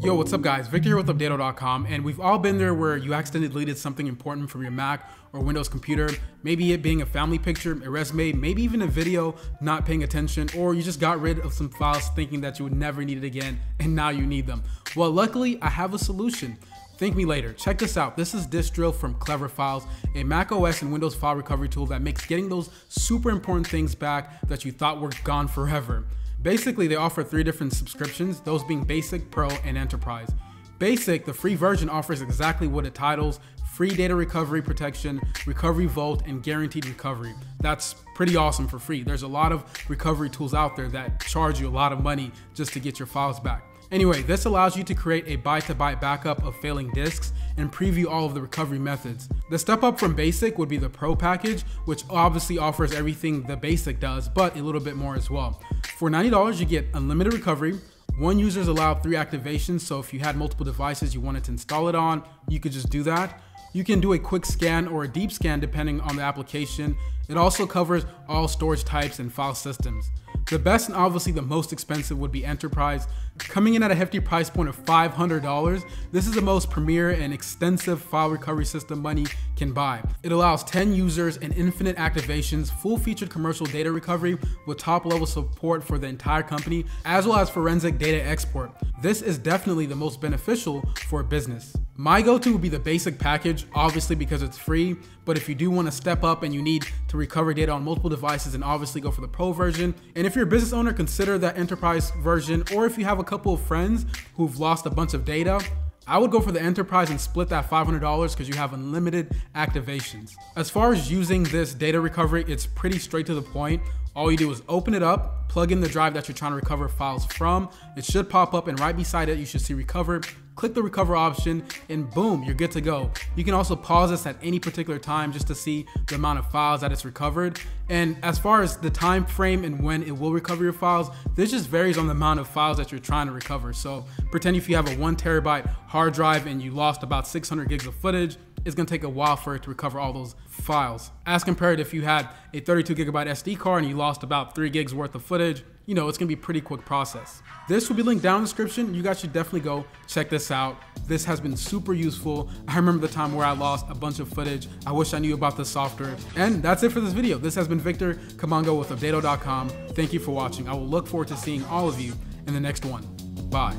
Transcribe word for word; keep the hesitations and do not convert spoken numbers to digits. Yo, what's up guys? Victor here with Updato dot com, and we've all been there where you accidentally deleted something important from your Mac or Windows computer, maybe it being a family picture, a resume, maybe even a video, not paying attention, or you just got rid of some files thinking that you would never need it again, and now you need them. Well, luckily, I have a solution. Thank me later. Check this out. This is Disk Drill from Clever Files, a Mac O S and Windows file recovery tool that makes getting those super important things back that you thought were gone forever. Basically, they offer three different subscriptions, those being Basic, Pro, and Enterprise. Basic, the free version, offers exactly what it titles: free data recovery protection, recovery vault, and guaranteed recovery. That's pretty awesome for free. There's a lot of recovery tools out there that charge you a lot of money just to get your files back. Anyway, this allows you to create a byte-to-byte backup of failing disks and preview all of the recovery methods. The step up from Basic would be the Pro package, which obviously offers everything the Basic does, but a little bit more as well. For ninety dollars, you get unlimited recovery. One user is allowed three activations, so if you had multiple devices you wanted to install it on, you could just do that. You can do a quick scan or a deep scan depending on the application. It also covers all storage types and file systems. The best and obviously the most expensive would be Enterprise. Coming in at a hefty price point of five hundred dollars, this is the most premier and extensive file recovery system money can buy. It allows ten users and infinite activations, full-featured commercial data recovery with top-level support for the entire company, as well as forensic data export. This is definitely the most beneficial for a business. My go-to would be the Basic package, obviously because it's free, but if you do want to step up and you need to recover data on multiple devices, and obviously go for the Pro version. And if you're a business owner, consider that Enterprise version, or if you have a couple of friends who've lost a bunch of data, I would go for the Enterprise and split that five hundred dollars because you have unlimited activations. As far as using this data recovery, it's pretty straight to the point. All you do is open it up, plug in the drive that you're trying to recover files from. It should pop up, and right beside it, you should see recover. Click the recover option, and boom, you're good to go. You can also pause this at any particular time just to see the amount of files that it's recovered. And as far as the time frame and when it will recover your files, this just varies on the amount of files that you're trying to recover. So pretend if you have a one terabyte hard drive and you lost about six hundred gigs of footage, it's gonna take a while for it to recover all those files. As compared if you had a thirty-two gigabyte S D card and you lost about three gigs worth of footage, you know, it's gonna be a pretty quick process. This will be linked down in the description. You guys should definitely go check this out. This has been super useful. I remember the time where I lost a bunch of footage. I wish I knew about this software. And that's it for this video. This has been Victor Kamango with Updato dot com. Thank you for watching. I will look forward to seeing all of you in the next one. Bye.